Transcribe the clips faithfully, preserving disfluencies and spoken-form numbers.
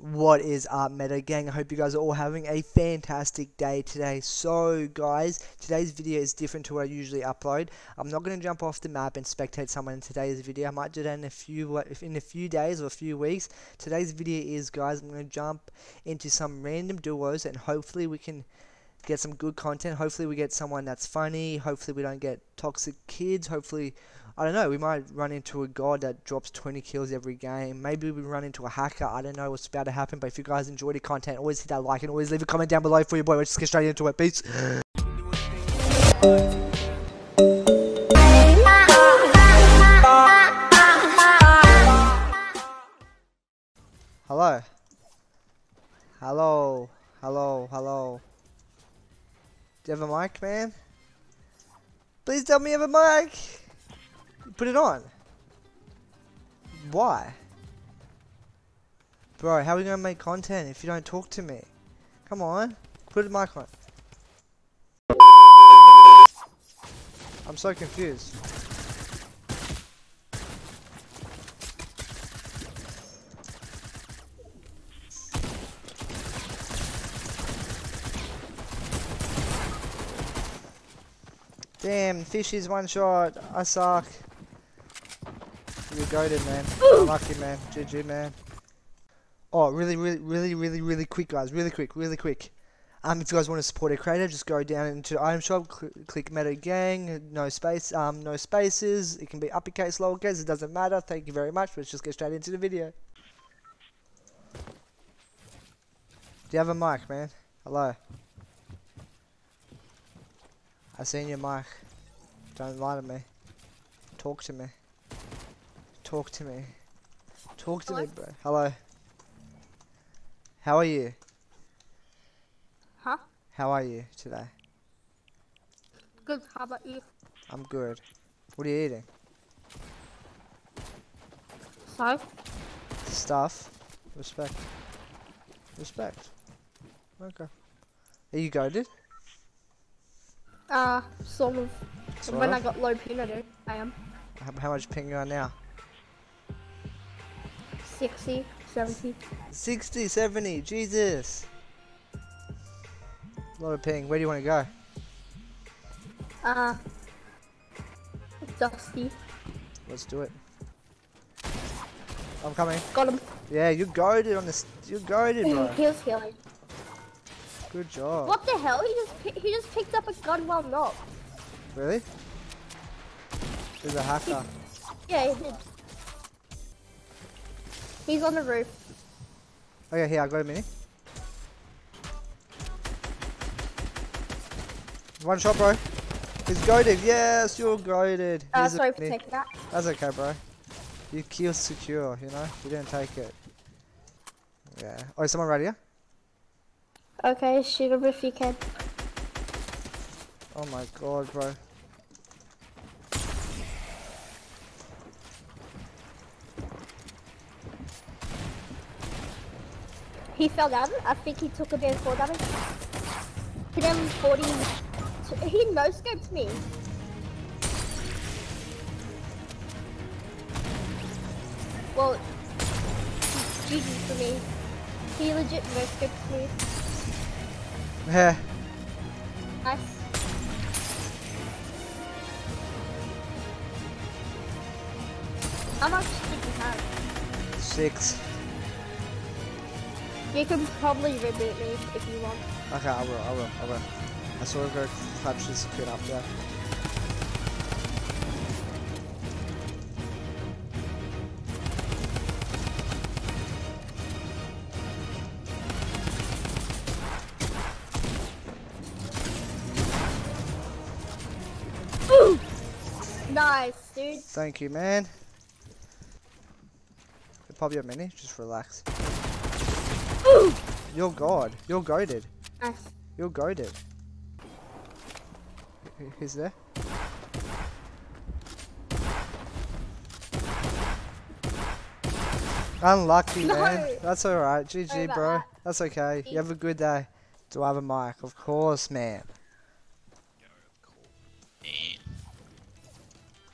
What is up, MedoGang? I hope you guys are all having a fantastic day today. So guys, today's video is different to what I usually upload. I'm not going to jump off the map and spectate someone in today's video. I might do that in a few in a few days or a few weeks. Today's video is, guys, I'm going to jump into some random duos and hopefully we can get some good content. Hopefully we get someone that's funny. Hopefully we don't get toxic kids. Hopefully, I don't know, we might run into a god that drops twenty kills every game. Maybe we run into a hacker. I don't know what's about to happen, but if you guys enjoy the content, always hit that like and always leave a comment down below for your boy. Let's get straight into it. Peace. Hello. Hello. Hello. Hello. Do you have a mic, man? Please tell me you have a mic! Put it on! Why? Bro, how are we gonna make content if you don't talk to me? Come on, put the mic on. I'm so confused. Damn, fish is one shot. I suck. You're goated, man. Ooh. Lucky, man. G G, man. Oh, really, really, really, really, really quick, guys. Really quick, really quick. Um, if you guys want to support a creator, just go down into the item shop, cl click MedoGang, no space, um, no spaces. It can be uppercase, lowercase. It doesn't matter. Thank you very much. Let's just get straight into the video. Do you have a mic, man? Hello. I seen your mic. Don't lie to me. Talk to me. Talk to me. Talk to Hello? me, bro. Hello. How are you? Huh? How are you today? Good. How about you? I'm good. What are you eating? Stuff. Stuff. Respect. Respect. Okay. Are you goated? Uh, sort of. Sort when of? I got low ping, I do. I am. How, how much ping you on now? sixty, seventy. sixty, seventy, Jesus! A lot of ping. Where do you want to go? Uh, Dusty. Let's do it. I'm coming. Got him. Yeah, you goated on this. You goated, bro. He was healing. Good job. What the hell? He just he just picked up a gun while knocked. Really? He's a hacker. He, yeah, he did. He's on the roof. Okay, here, I got a mini. One shot, bro. He's goated. Yes, you're goated. Uh, Here's sorry for taking that. That's okay, bro. You kill secure, you know? You didn't take it. Yeah. Oh, is someone right here? Okay, shoot him if you can. Oh my god, bro. He fell down. I think he took a bit of fall damage. Hit him forty. He no-scoped me. Well, G G for me. He legit no-scoped me. Yeah. Nice. How much did you have? Six. You can probably reboot me if you want. Okay, I will, I will, I will. I saw him go clutch this kid up there. Nice, dude. Thank you, man. Probably a mini. Just relax. Ooh. You're god. You're goated. Nice. You're goated. Who's there? Unlucky, no. man. That's all right. G G, bro. That. That's okay. You have a good day. Do I have a mic? Of course, man.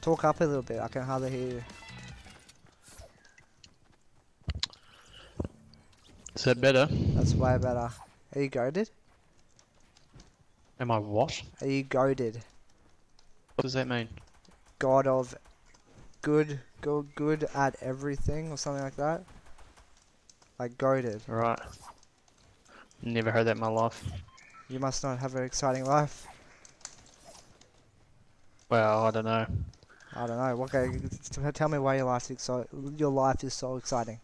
Talk up a little bit, I can hardly hear you. Is that better? That's way better. Are you goated? Am I what? Are you goated? What does that mean? God of good, go good at everything or something like that. Like goated. Right. Never heard that in my life. You must not have an exciting life. Well, I don't know. I don't know. Okay, tell me why your life is so your life is so exciting.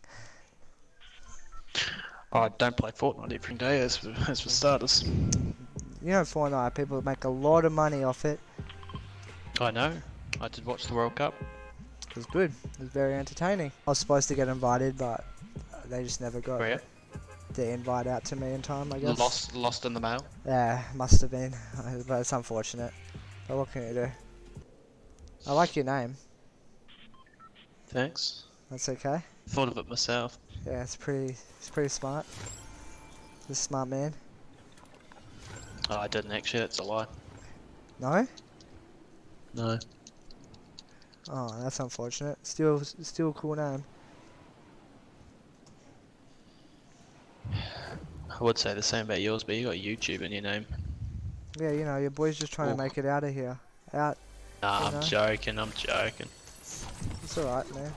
Oh, I don't play Fortnite every day, as for, as for starters. You know Fortnite, people make a lot of money off it. I know. I did watch the World Cup. It was good. It was very entertaining. I was supposed to get invited, but they just never got oh, yeah. the invite out to me in time, I guess. Lost, lost in the mail? Yeah, must have been. But it's unfortunate. But what can you do? I like your name. Thanks. That's okay. Thought of it myself. Yeah, it's pretty. It's pretty smart. You're a smart man. Oh, I didn't actually. That's a lie. No. No. Oh, that's unfortunate. Still, still a cool name. I would say the same about yours, but you got YouTube in your name. Yeah, you know your boy's just trying Walk. to make it out of here. Out. Nah, you know? I'm joking. I'm joking. It's alright, man.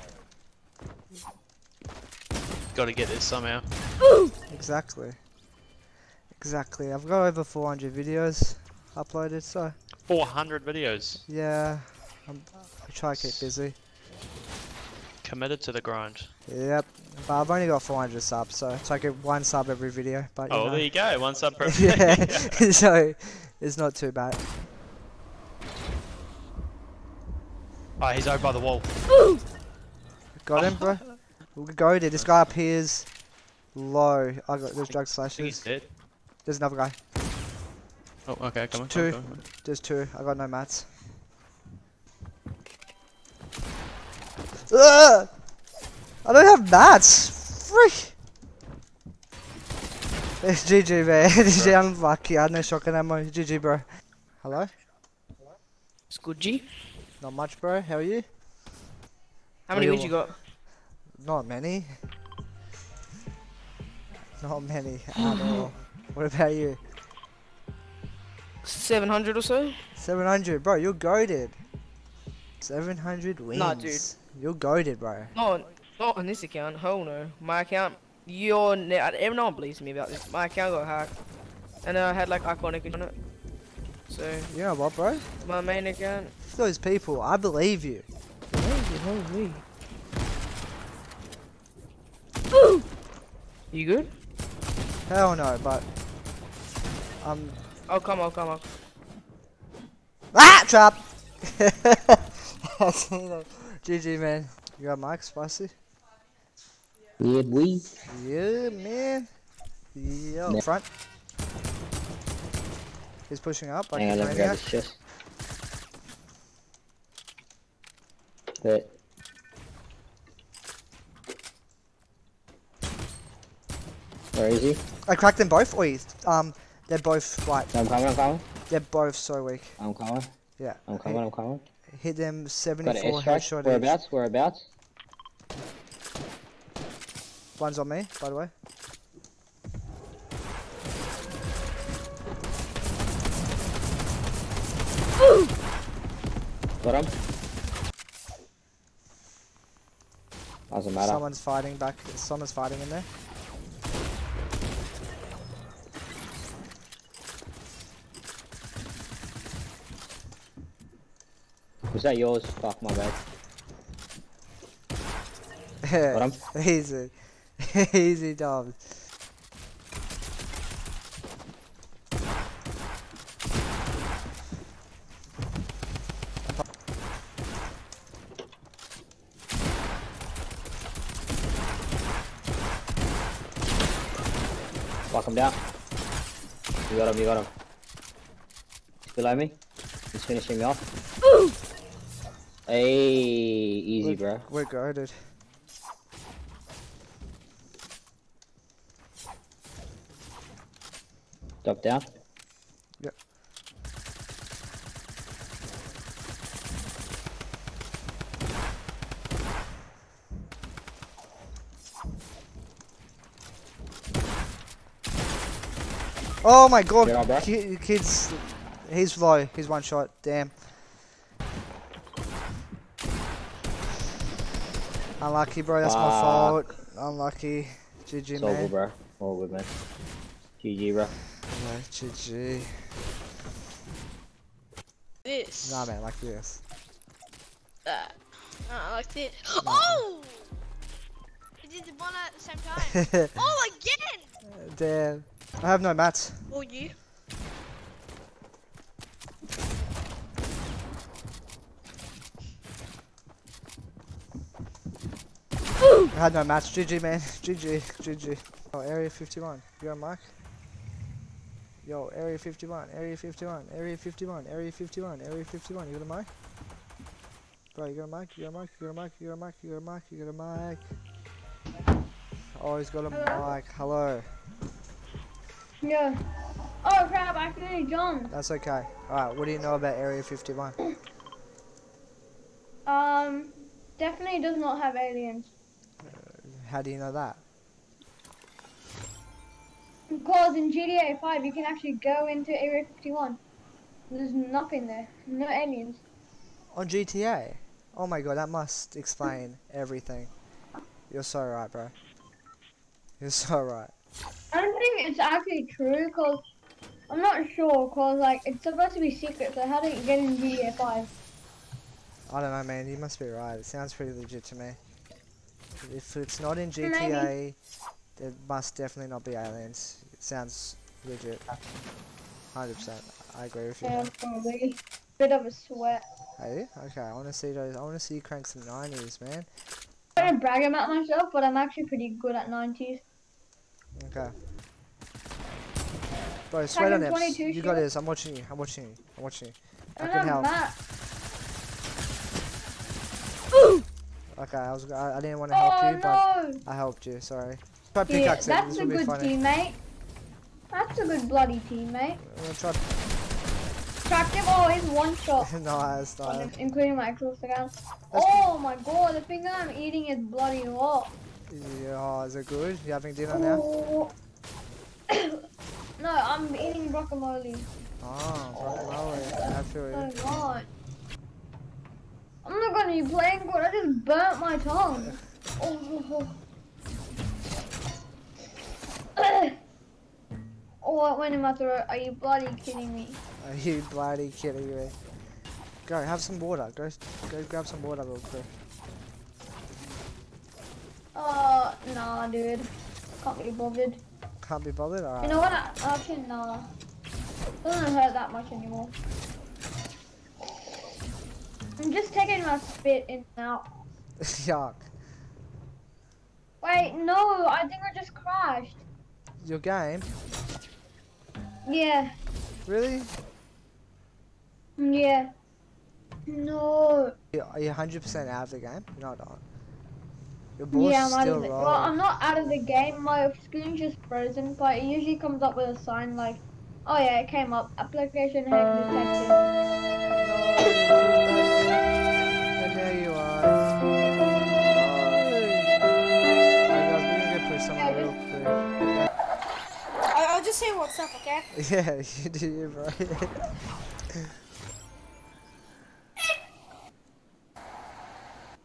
Gotta get this somehow. Exactly. Exactly. I've got over four hundred videos uploaded, so... four hundred videos? Yeah. I'm, I try to keep busy. Committed to the grind. Yep. But I've only got four hundred subs, so it's like one sub every video. But, you oh, know. There you go. One sub per video. Yeah. So, it's not too bad. Oh, he's over by the wall. Got him, bro. We'll go there. This guy appears low. I got those drug slashes. He's dead. There's another guy. Oh, okay, come on. Two. Come on, come on. There's two. I got no mats. Ugh! I don't have mats. Freak. It's G G, man. I'm lucky. I had no shotgun ammo. G G, bro. Hello? Hello? It's good, G. Not much, bro. How are you? How many wins you got? Not many. Not many at all. What about you? seven hundred or so? seven hundred, bro, you're goated. seven hundred wins. Nah, dude. You're goated, bro. Not, not on this account, hell no. My account, you're. No one believes me about this. My account got hacked. And I had like iconic on it. So. You know what, bro? My main account. Those people, I believe you. Believe you, Ooh. You good? Hell no, but um. Oh come on, come on. Ah, trap. G G man. You got Mike Spicy? Yeah, we. Yeah, man. Yeah, no. Front. He's pushing up. Like Hang on, let me grab his chest. That. Where is he? I cracked them both. Oi, um, they're both white. I'm coming, I'm coming. They're both so weak. I'm coming. Yeah. I'm coming, I'm coming. Hit them seventy-four headshot. Whereabouts, whereabouts? One's on me, by the way. Got him. Doesn't matter. Someone's fighting back. Someone's fighting in there. Was that yours? Fuck, my bad. Got him. Easy. Easy, dog. Lock him down. You got him, you got him. He's below me. He's finishing me off. Ooh. Hey, easy, we're, bro. We're guarded. Drop down. Yep. Oh my god, on, kids, he's low, he's one shot, damn. Unlucky bro, that's uh, my fault. Unlucky. G G it's man. All good bro, all good man. G G bro. No, G G. This. Nah man, like this. That. Uh, uh, like this. No. Oh! I did the one at the same time. Oh again! Uh, damn. I have no mats. Or you. Ooh. I had no mats. G G man. G G. G G. Oh, Area fifty-one. You on Mike? Yo, Area fifty-one. Area fifty-one. Area fifty-one. Area fifty-one. Area fifty-one. You got a mic? Bro, you got a mic? You got a mic? You got a mic? You got a mic? You got a mic? You got a mic? Oh, he's got a Hello. mic. Hello. Yeah. Oh crap, I accidentally jumped. That's okay. Alright, what do you know about Area fifty-one? Um, definitely does not have aliens. Uh, how do you know that? Because in G T A five you can actually go into Area fifty-one. There's nothing there. No aliens. On G T A? Oh my god, that must explain everything. You're so right, bro. You're so right. I don't think it's actually true, because I'm not sure, because like it's supposed to be secret, so how did it get in G T A five? I don't know man, you must be right, it sounds pretty legit to me. If it's not in G T A, maybe. There must definitely not be aliens. It sounds legit. one hundred percent, I agree with you. Yeah, probably. Bit of a sweat. Hey, okay, I want to see those, I want to see you crank some nineties man. I don't brag about myself, but I'm actually pretty good at nineties. Okay. Bro, sweat on it. You got this. I'm watching you. I'm watching you. I'm watching you. I, I can help. Ooh. Okay, I was. I, I didn't want to help oh, you, no. but I helped you. Sorry. Try pickaxe yeah, that's it. This a will good be funny. teammate. That's a good bloody teammate. I'm gonna try. Trapped him. Oh, he's one shot. Nice, nice. Including my exhaust again. Oh my god, the thing that I'm eating is bloody hot. Yeah, is it good? You having dinner oh. now? No, I'm eating guacamole. Ah, guacamole. I feel it. Oh god. I'm not gonna be playing good. I just burnt my tongue. Oh, oh. Oh, it went in my throat. Are you bloody kidding me? Are you bloody kidding me? Go, have some water. Go, go grab some water real quick. Oh, nah, dude. Can't be bothered. Can't be bothered? Alright. You know what? Actually, nah. Doesn't hurt that much anymore. I'm just taking my spit in and out. Yuck. Wait, no. I think I just crashed. Your game? Yeah. Really? Yeah. No. Are you one hundred percent out of the game? No, not. Yeah, I'm out of the, well, I'm not out of the game. My screen's just frozen, but it usually comes up with a sign like, "Oh yeah, it came up. Application hack detected." And there you are. I real quick. I'll just say what's up, okay? Yeah, you do, bro.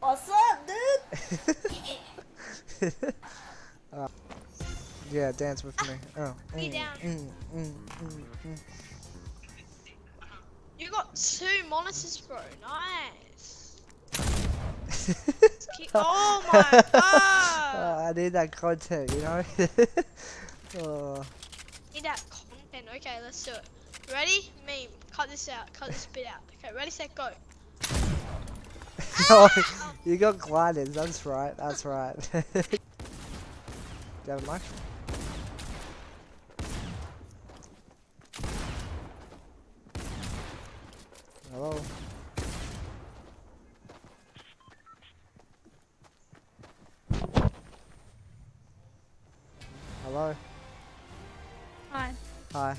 What's up, dude? uh, yeah, dance with me. Oh. Be mm, down. Mm, mm, mm, mm. You got two monitors, bro. Nice. Oh my god. Oh, I need that content, you know? Oh. Need that content. Okay, let's do it. Ready? Meme. Cut this out. Cut this bit out. Okay, ready, set, go. No, you got glided, that's right, that's right. Do you have a mic? Hello? Hello? Hi. Hi.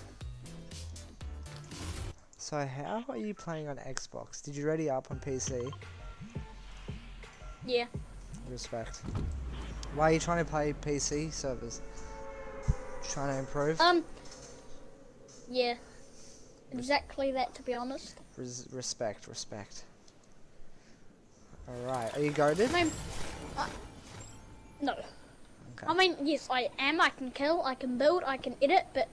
So how are you playing on Xbox? Did you ready up on P C? Yeah. Respect. Why are you trying to play P C servers? Trying to improve? Um, Yeah, exactly that, to be honest. Res respect, respect. Alright, are you guarded? I'm, uh, no. Okay. I mean, yes, I am. I can kill, I can build, I can edit, but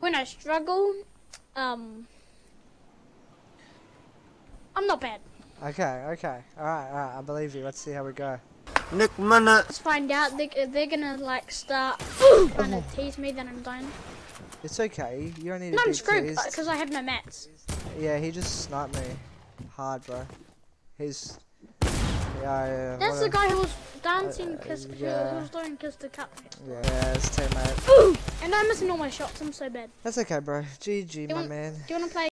when I struggle, um, I'm not bad. Okay, okay. Alright, alright, I believe you. Let's see how we go. Nick Minute! Let's find out. They, they're gonna, like, start trying to tease me, then I'm done. It's okay. You don't need no, to be teased. I'm screwed, because I have no mats. Yeah, he just sniped me. Hard, bro. He's... Yeah, yeah. That's the a... guy who was dancing, because uh, yeah. he was doing Kiss the Cup. Yeah, yeah, it's teammate. Ooh! And I'm missing all my shots. I'm so bad. That's okay, bro. G G, do my want, man. Do you wanna play...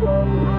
Thank you.